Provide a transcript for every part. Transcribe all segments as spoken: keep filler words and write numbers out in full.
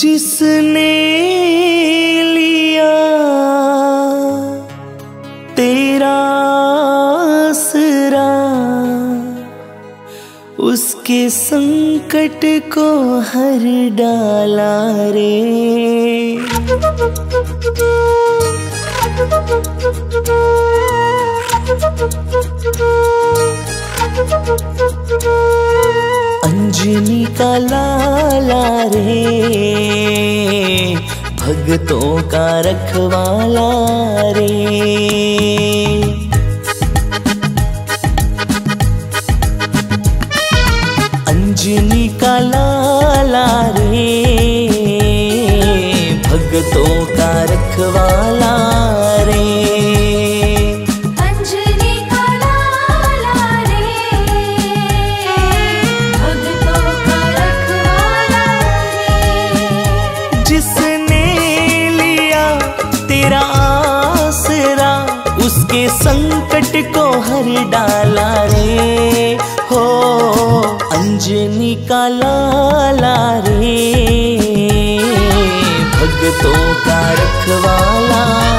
जिसने लिया तेरा आसरा उसके संकट को हर डाला रे। अंजनी का लाला रे, भक्तों का रखवाला रे। अंजनी का लाला रे, भक्तों का रखवाला रे। उसके संकट को हर डाला रे हो, अंजनी का लाला रे, भक्तों का रखवाला रे।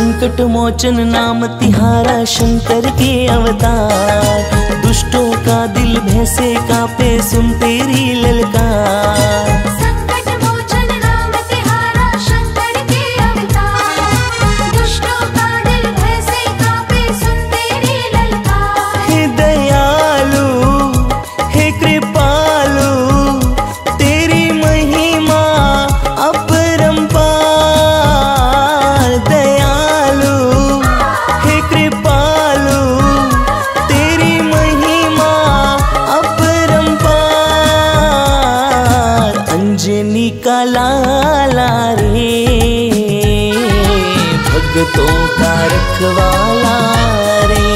संकट मोचन नाम तिहारा शंकर के अवतार, दुष्टों का दिल भय से कांपे सुन तेरी ललकार। संकट मोचन नाम तिहारा शंकर के अवतार, दुष्टों का दिल भय से कांपे सुन तेरी ललकार। हे दयालु हे कृपालु, तेरी महिमा अपरंपार। दयालु हे कृपालु, तेरी महिमा अपरंपार। अंजनी का लाला रे, भक्तों का रखवाला रे।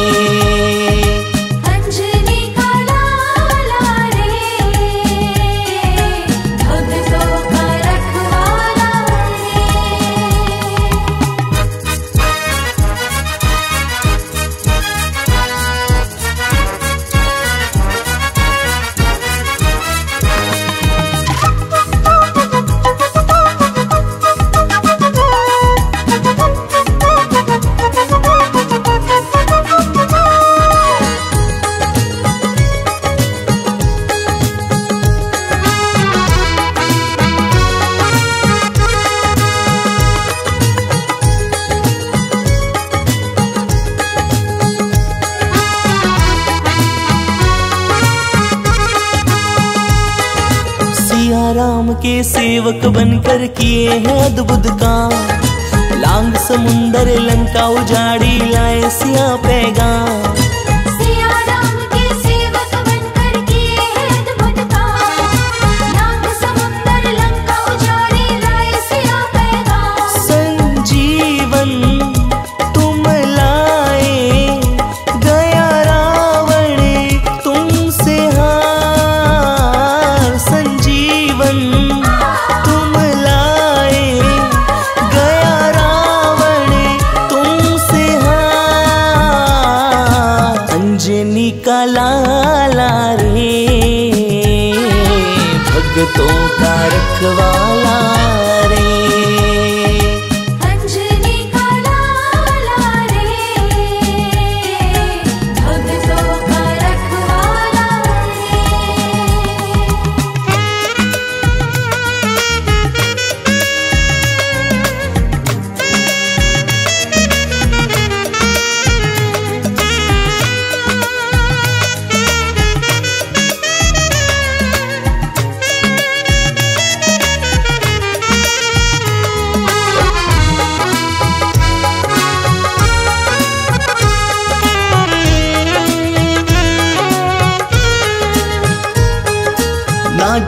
राम के सेवक बनकर किए हैं अद्भुत काम, लांग समुंदर लंका उजाड़ी लाए सिया पैगाम। सिया राम के सेवक बनकर किए हैं अद्भुत काम, लांग समुंदर लंका उजाड़ी लाए सिया पैगाम। संजीवन तुम लाए गया रावण तुमसे हार। संजीवन तुम लाए गया रावण तुमसे हार।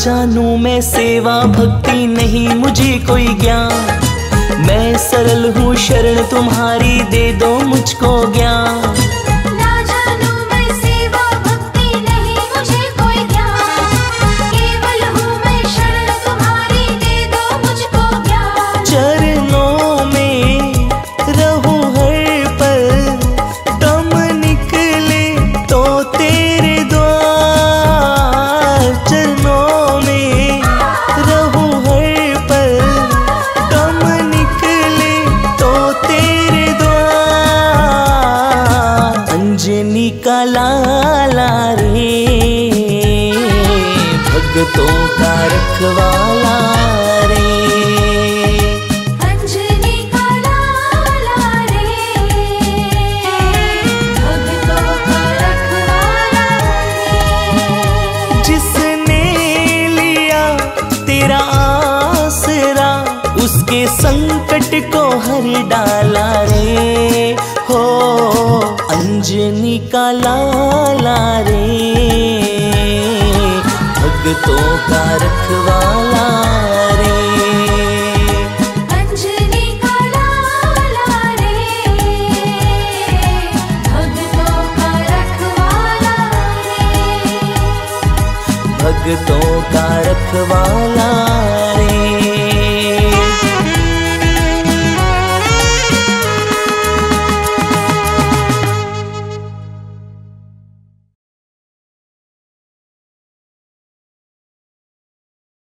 जानूं मैं सेवा भक्ति नहीं मुझे कोई ज्ञान, मैं सरल हूँ शरण तुम्हारी दे दो मुझको ज्ञान। ना जानूं मैं सेवा भक्ति नहीं मुझे कोई ज्ञान, केवल हूँ मैं शरण तुम्हारी दे दो मुझको ज्ञान। चरणों में रहूं हर पल, दम निकले तो तेरे द्वार। चरणों में रहूं हर पल, दम निकले तो तेरे द्वार। अंजनी का लाला रे भक्तों का रखवाला रे। अंजनी का लाला रे भक्तों का रखवाला रे। जिसने लिया तेरा आसरा, उसके संकट को हर डाला रे। हो अंजनी का लाला रे भक्तों का रखवाला रे। अंजनी का लाला रे भक्तों का रखवाला रे। भक्तों का रखवाला।